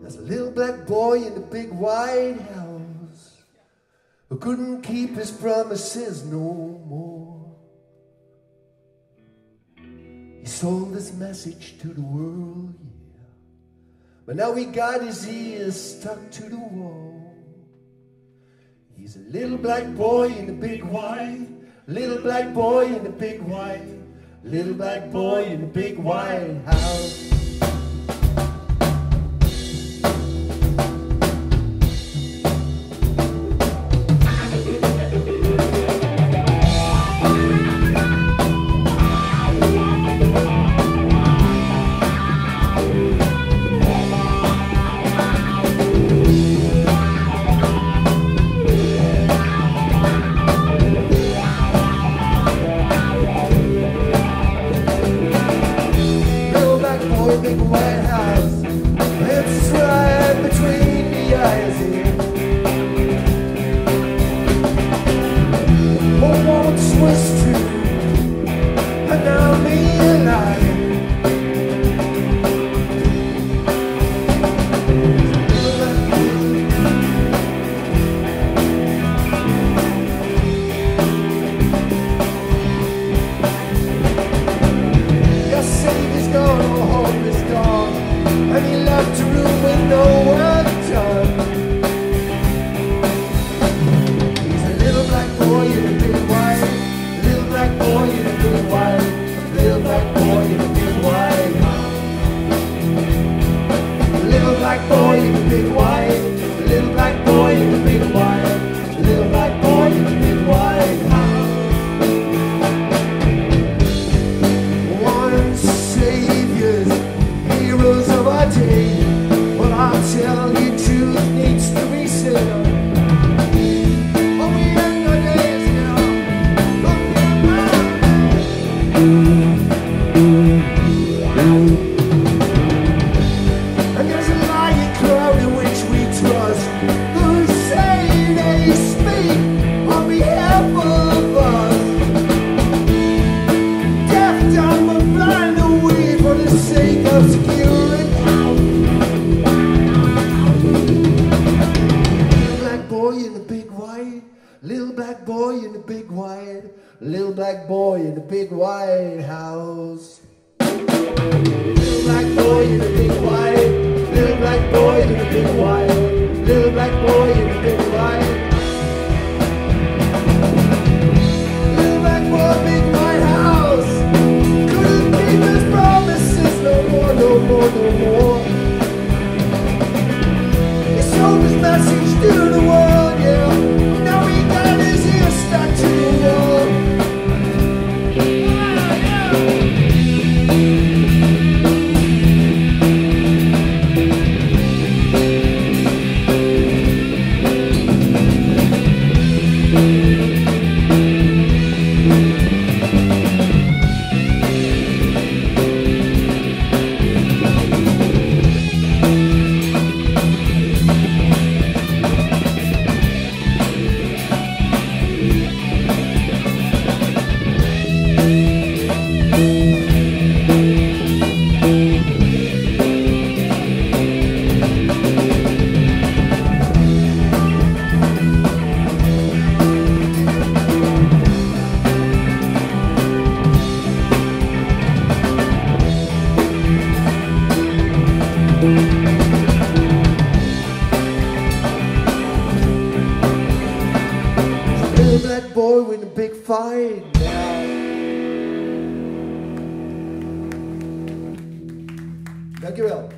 There's a little black boy in the big white house who couldn't keep his promises no more. He sold his message to the world, yeah, but now he got his ears stuck to the wall. He's a little black boy in the big white, little black boy in the big white, little black boy in the big white house. Big white house, it's right between the eyes here. Oh, once was true, and now me and I. Your city's gone, oh, home is gone, and he left a room with no work done. He's a little black boy in a big white, little black boy in a big white, little black boy in a big white, little black boy in a big white, little black boy in a big white, little black boy in a big white. Tell you truth needs to be said. Oh, we ain't no days now. Look at mine. And there's a lying crowd in which we trust, who say they speak on behalf of us. Deaf, dumb, and blind are we for the sake of security. Little black boy in the big white, little black boy in the big white house. Little black boy in the big white, little black boy in the big white, little black boy in the big white. Little black boy, big white house, couldn't keep his promises no more, no more, no more. He sold his message to the world, yeah. Boy with a big fight now. Thank you all.